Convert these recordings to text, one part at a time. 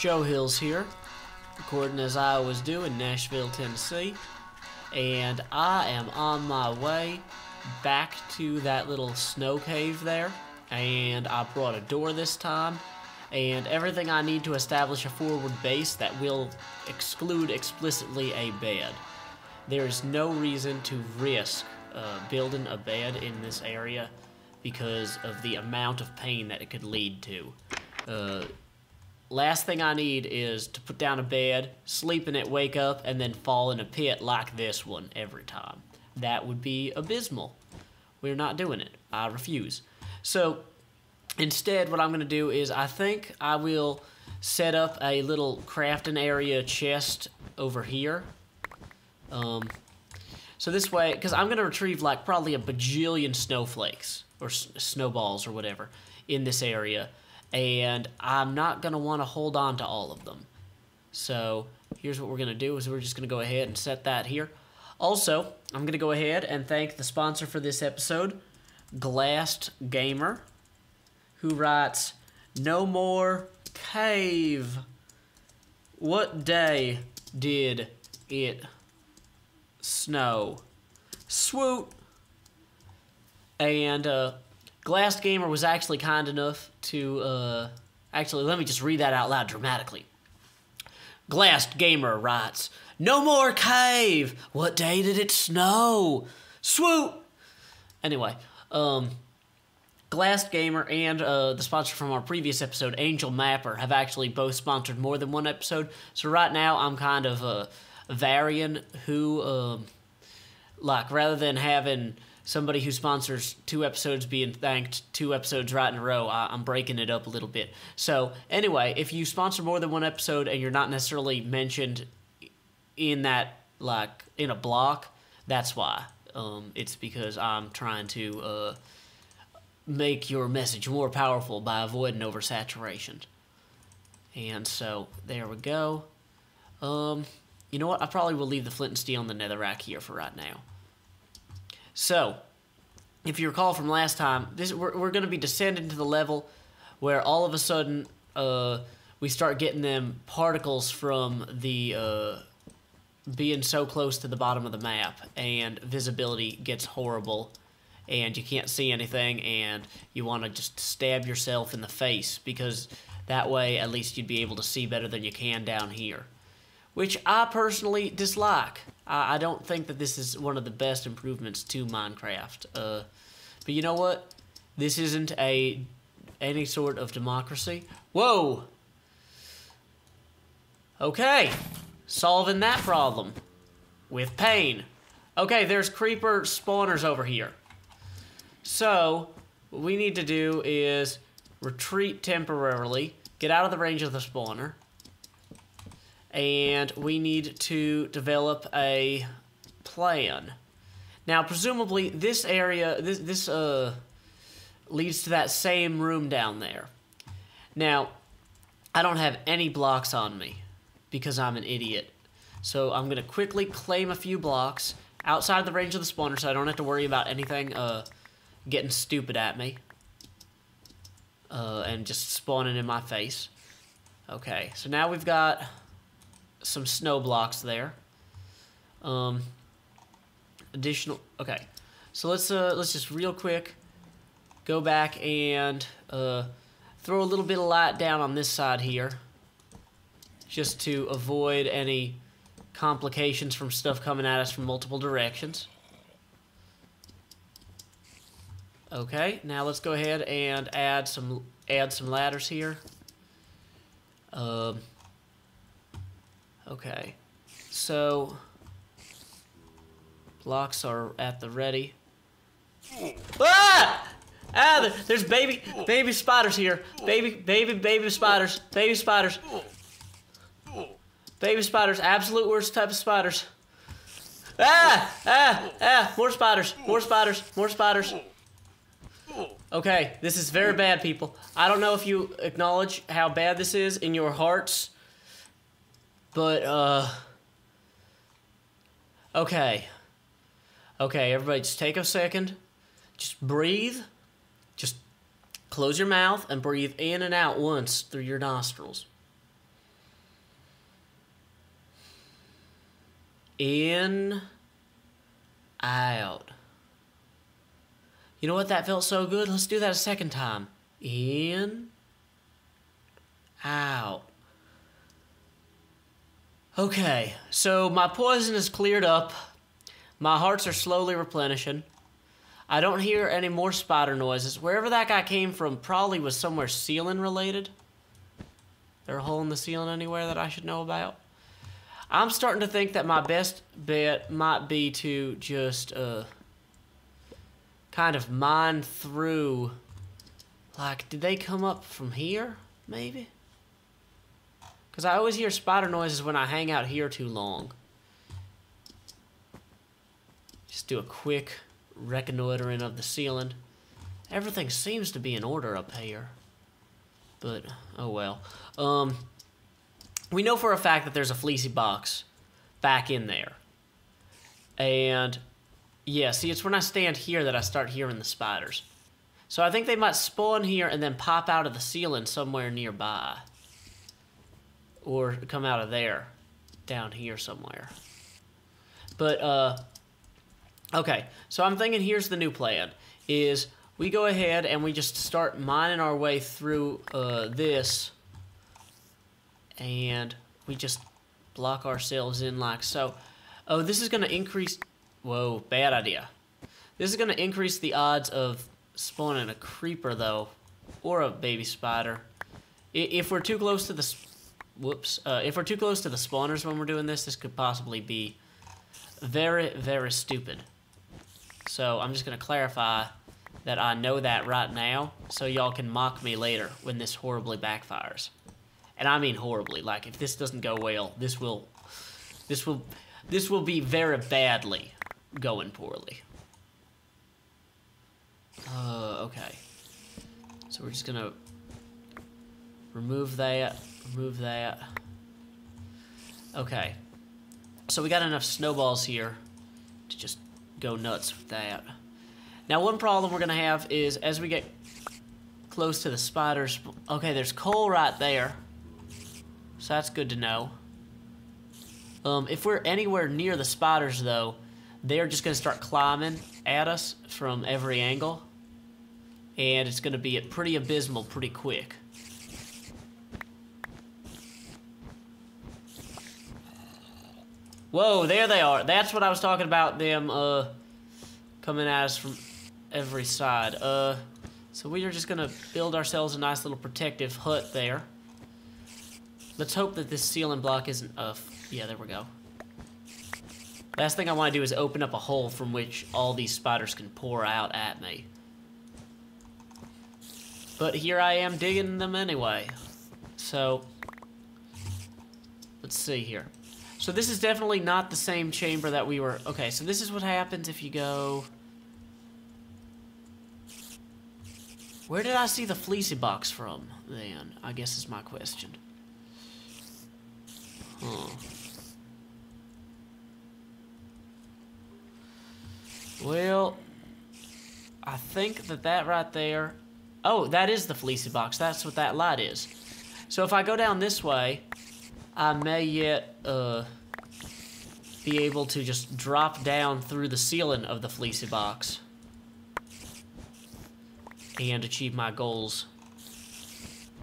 Joe Hills here, recording as I always do in Nashville, Tennessee, and I am on my way back to that little snow cave there, and I brought a door this time, and everything I need to establish a forward base that will exclude explicitly a bed. There is no reason to risk building a bed in this area because of the amount of pain that it could lead to. Last thing I need is to put down a bed, sleep in it, wake up, and then fall in a pit like this one every time. That would be abysmal. We're not doing it. I refuse. So instead, what I'm going to do is I think I will set up a little crafting area chest over here. So this way, because I'm going to retrieve like probably a bajillion snowflakes or snowballs or whatever in this area, and I'm not going to want to hold on to all of them. So here's what we're going to do is we're just going to go ahead and set that here. Also, I'm going to go ahead and thank the sponsor for this episode, Glass Gamer, who writes, "No more cave. What day did it snow? Swoot." And Glass Gamer was actually kind enough to actually, let me just read that out loud dramatically. Glass Gamer writes, "No more cave. What day did it snow? Swoot." Anyway, Glass Gamer and the sponsor from our previous episode, Angel Mapper, have actually both sponsored more than one episode. So right now I'm kind of varying who, like, rather than having somebody who sponsors two episodes being thanked two episodes right in a row, I'm breaking it up a little bit. So anyway, if you sponsor more than one episode and you're not necessarily mentioned in that, like, in a block, that's why. It's because I'm trying to make your message more powerful by avoiding oversaturation. And so there we go. You know what? I probably will leave the flint and steel in the netherrack here for right now. So, if you recall from last time, we're going to be descending to the level where all of a sudden we start getting them particles from the being so close to the bottom of the map, and visibility gets horrible, and you can't see anything, and you want to just stab yourself in the face, because that way at least you'd be able to see better than you can down here, which I personally dislike. I don't think that this is one of the best improvements to Minecraft. But you know what? This isn't any sort of democracy. Whoa! Okay. Solving that problem. With pain. Okay, there's creeper spawners over here. So, what we need to do is retreat temporarily, get out of the range of the spawner, and we need to develop a plan. Now, presumably, this area, this leads to that same room down there. Now, I don't have any blocks on me, because I'm an idiot. So I'm gonna quickly claim a few blocks outside the range of the spawner, so I don't have to worry about anything getting stupid at me, and just spawning in my face. Okay, so now we've got some snow blocks there. Additional. Okay, so let's just real quick go back and throw a little bit of light down on this side here, just to avoid any complications from stuff coming at us from multiple directions. Okay, now let's go ahead and add some ladders here. Okay, so blocks are at the ready. Ah! Ah! There's baby spiders here. Baby spiders. Baby spiders, absolute worst type of spiders. Ah! Ah! Ah! More spiders. Okay, this is very bad, people. I don't know if you acknowledge how bad this is in your hearts, but, okay. Okay, everybody just take a second. Just breathe. Just close your mouth and breathe in and out once through your nostrils. in, out. You know what? That felt so good. Let's do that a second time. In, out. Okay, so my poison is cleared up. My hearts are slowly replenishing. I don't hear any more spider noises. Wherever that guy came from probably was somewhere ceiling related. There a hole in the ceiling anywhere that I should know about? I'm starting to think that my best bet might be to just kind of mine through. Like, did they come up from here, maybe? Because I always hear spider noises when I hang out here too long. Just do a quick reconnoitering of the ceiling. Everything seems to be in order up here. But, oh well. We know for a fact that there's a fleecy box back in there. And, yeah, see, it's when I stand here that I start hearing the spiders. So I think they might spawn here and then pop out of the ceiling somewhere nearby. Or come out of there. Down here somewhere. But, okay, so I'm thinking here's the new plan, is we go ahead and we just start mining our way through this, and we just block ourselves in like so. Oh, this is going to increase... Whoa, bad idea. This is going to increase the odds of spawning a creeper, though, or a baby spider. If we're too close to the... Whoops. If we're too close to the spawners when we're doing this, this could possibly be very, very stupid. So I'm just going to clarify that I know that right now, so y'all can mock me later when this horribly backfires. And I mean horribly. Like, if this doesn't go well, this will be very badly going poorly. Okay. So we're just going to remove that, remove that. Okay. So we got enough snowballs here to just go nuts with that. Now, one problem we're going to have is as we get close to the spiders... Okay, there's coal right there. So that's good to know. If we're anywhere near the spiders, though, they're just going to start climbing at us from every angle. And it's going to be pretty abysmal pretty quick. Whoa, there they are. That's what I was talking about, them coming at us from every side. So we are just going to build ourselves a nice little protective hut there. Let's hope that this ceiling block isn't... yeah, there we go. Last thing I want to do is open up a hole from which all these spiders can pour out at me. But here I am digging them anyway. So, let's see here. So this is definitely not the same chamber that we were... Okay, so this is what happens if you go... Where did I see the fleecy box from, then? I guess is my question. Huh. Well, I think that that right there... Oh, that is the fleecy box. That's what that light is. So if I go down this way... I may yet be able to just drop down through the ceiling of the fleecy box and achieve my goals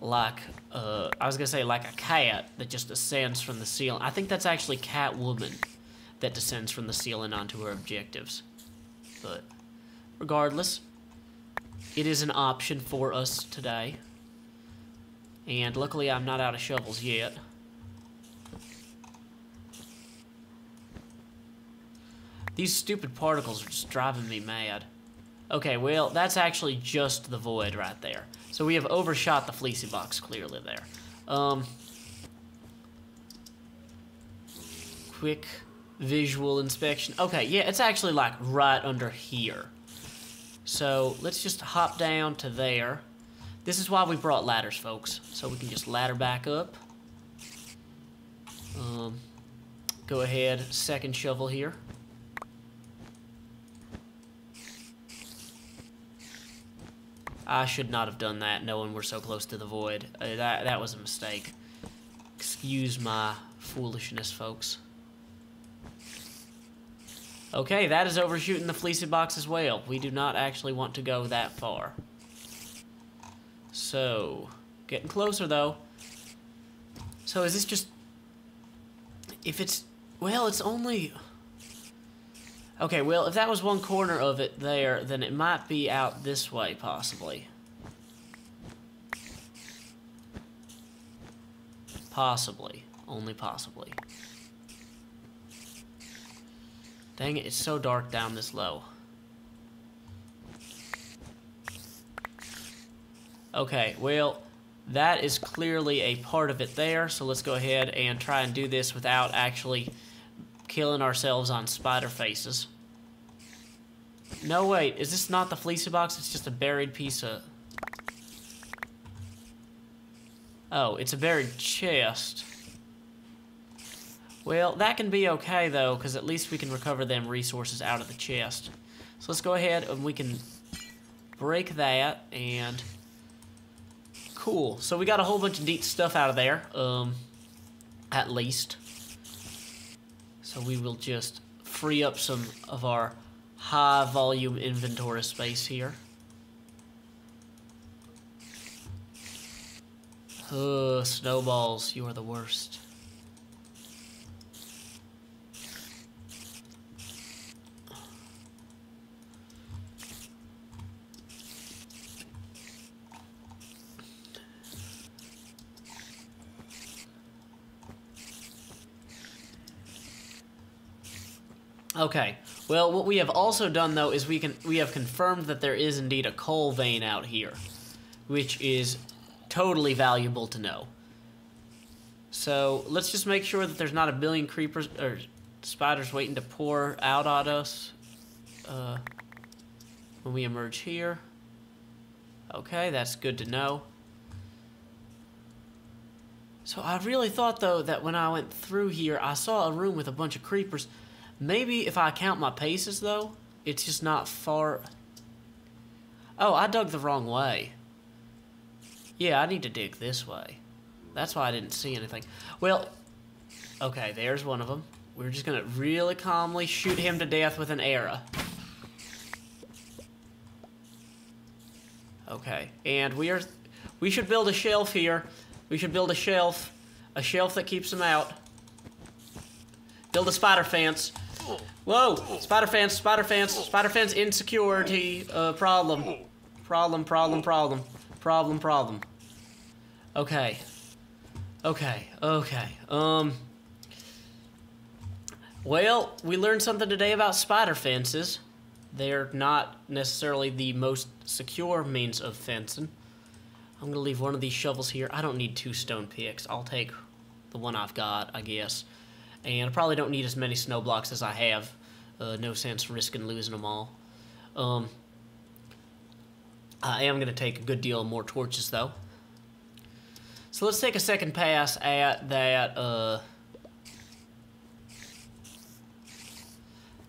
like, I was going to say like a cat that just descends from the ceiling. I think that's actually Catwoman that descends from the ceiling onto her objectives. But regardless, it is an option for us today. And luckily I'm not out of shovels yet. These stupid particles are just driving me mad. Okay, well, that's actually just the void right there. So we have overshot the fleecy box clearly there. Quick visual inspection. Okay, yeah, it's actually like right under here. So let's just hop down to there. This is why we brought ladders, folks. So we can just ladder back up. Go ahead, second shovel here. I should not have done that, knowing we're so close to the void. That was a mistake. Excuse my foolishness, folks. Okay, that is overshooting the fleecy box as well. We do not actually want to go that far. So, getting closer though. So is this just... if it's... well, it's only... okay, well, if that was one corner of it there, then it might be out this way, possibly. Possibly. Only possibly. Dang it, it's so dark down this low. Okay, well, that is clearly a part of it there, so let's go ahead and try and do this without actually killing ourselves on spider faces. No, wait, is this not the fleecy box? It's just a buried piece of... oh, it's a buried chest. Well, that can be okay, though, because at least we can recover them resources out of the chest. So let's go ahead and we can break that, and... cool. So we got a whole bunch of neat stuff out of there, at least. So we will just free up some of our high-volume inventory space here. Ugh, snowballs, you are the worst. Okay, well, what we have also done, though, is we have confirmed that there is indeed a coal vein out here, which is totally valuable to know. So, let's just make sure that there's not a billion creepers or spiders waiting to pour out on us when we emerge here. Okay, that's good to know. So, I really thought, though, that when I went through here, I saw a room with a bunch of creepers. Maybe if I count my paces, though, it's just not far... oh, I dug the wrong way. Yeah, I need to dig this way. That's why I didn't see anything. Well, okay, there's one of them. We're just gonna really calmly shoot him to death with an arrow. Okay, and we should build a shelf here. We should build a shelf that keeps them out. Build a spider fence. Whoa! Spider fence, spider fence, spider fence insecurity, problem. Problem. Okay. Okay. Well, we learned something today about spider fences. They're not necessarily the most secure means of fencing. I'm gonna leave one of these shovels here. I don't need two stone picks. I'll take the one I've got, I guess. And I probably don't need as many snow blocks as I have. No sense risking losing them all. I am going to take a good deal more torches, though. So let's take a second pass at that,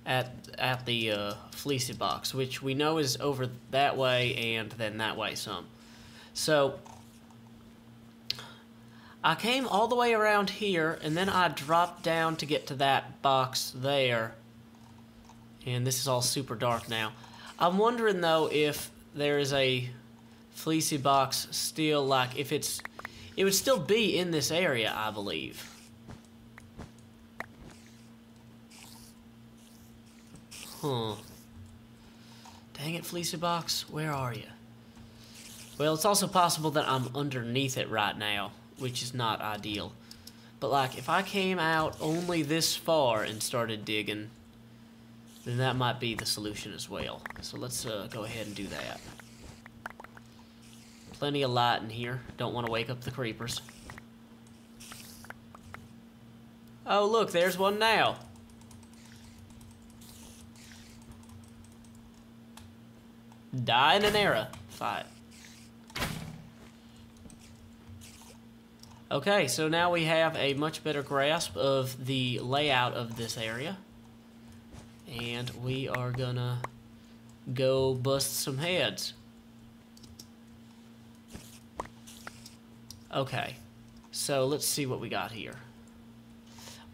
at the fleecy box, which we know is over that way and then that way some. So... I came all the way around here, and then I dropped down to get to that box there. And this is all super dark now. I'm wondering, though, if there is a fleecy box still, like, if it's... it would still be in this area, I believe. Huh. Dang it, fleecy box, where are you? Well, it's also possible that I'm underneath it right now, which is not ideal. But, like, if I came out only this far and started digging, then that might be the solution as well. So let's go ahead and do that. Plenty of light in here. Don't want to wake up the creepers. Oh, look, there's one now. Die in an era fight. Okay, so now we have a much better grasp of the layout of this area. And we are gonna go bust some heads. Okay, so let's see what we got here.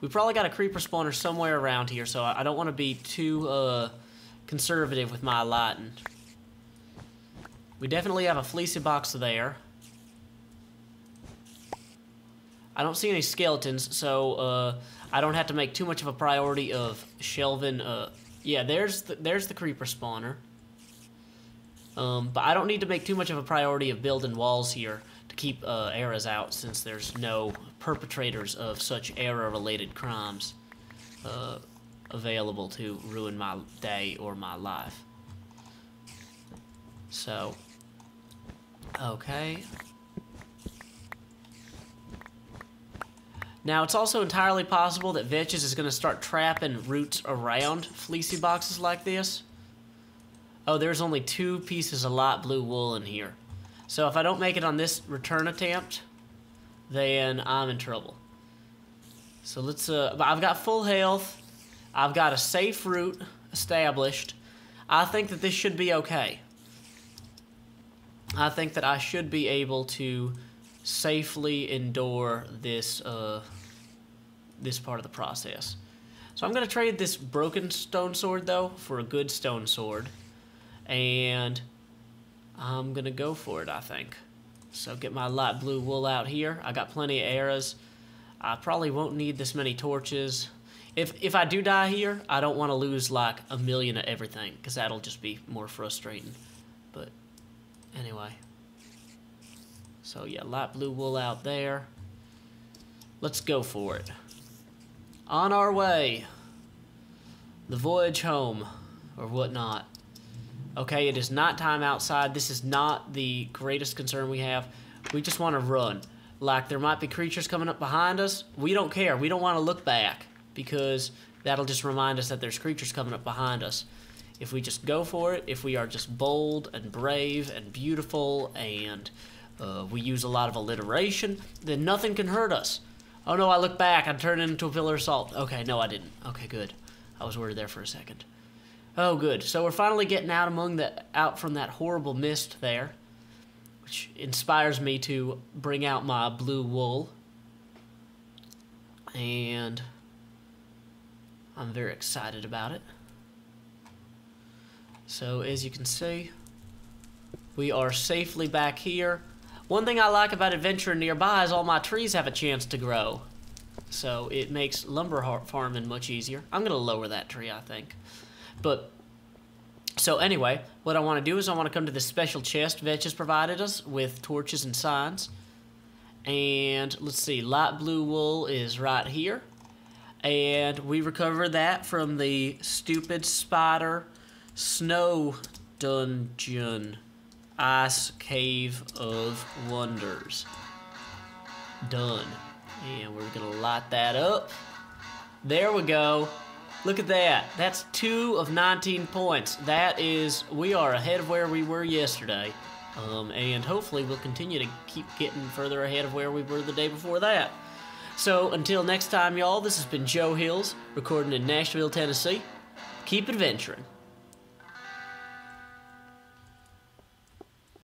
We probably got a creeper spawner somewhere around here, so I don't want to be too conservative with my lighting. We definitely have a fleecy box there. I don't see any skeletons, so I don't have to make too much of a priority of shelving. Yeah, there's the creeper spawner. But I don't need to make too much of a priority of building walls here to keep errors out, since there's no perpetrators of such error-related crimes available to ruin my day or my life. So, okay. Now, it's also entirely possible that Vetches is going to start trapping roots around fleecy boxes like this. Oh, there's only 2 pieces of light blue wool in here. So if I don't make it on this return attempt, then I'm in trouble. So let's, I've got full health. I've got a safe route established. I think that this should be okay. I think that I should be able to safely endure this this part of the process. So I'm gonna trade this broken stone sword though for a good stone sword, and I'm gonna go for it, I think. So get my light blue wool out here. I got plenty of arrows. I probably won't need this many torches. If I do die here, I don't want to lose like a million of everything, because that'll just be more frustrating. But anyway. So yeah, light blue wool out there. Let's go for it. On our way. The voyage home, or whatnot. Okay, it is nighttime outside. This is not the greatest concern we have. We just want to run. Like, there might be creatures coming up behind us. We don't care. We don't want to look back, because that'll just remind us that there's creatures coming up behind us. If we just go for it, if we are just bold and brave and beautiful and we use a lot of alliteration, then nothing can hurt us. Oh no, I look back. I turned into a pillar of salt. Okay, no, I didn't. Okay, good. I was worried there for a second. Oh, good. So we're finally getting out from that horrible mist there, which inspires me to bring out my blue wool. And I'm very excited about it. So as you can see, we are safely back here. One thing I like about adventuring nearby is all my trees have a chance to grow. So it makes lumber farming much easier. I'm going to lower that tree, I think. But, so anyway, what I want to do is I want to come to this special chest Vetch has provided us with torches and signs. And, let's see, light blue wool is right here. And we recovered that from the stupid spider snow dungeon ice cave of wonders. Done. And we're going to light that up. There we go. Look at that. That's 2 of 19 points. That is, we are ahead of where we were yesterday. And hopefully we'll continue to keep getting further ahead of where we were the day before that. So until next time, y'all, this has been Joe Hills, recording in Nashville, Tennessee. Keep adventuring.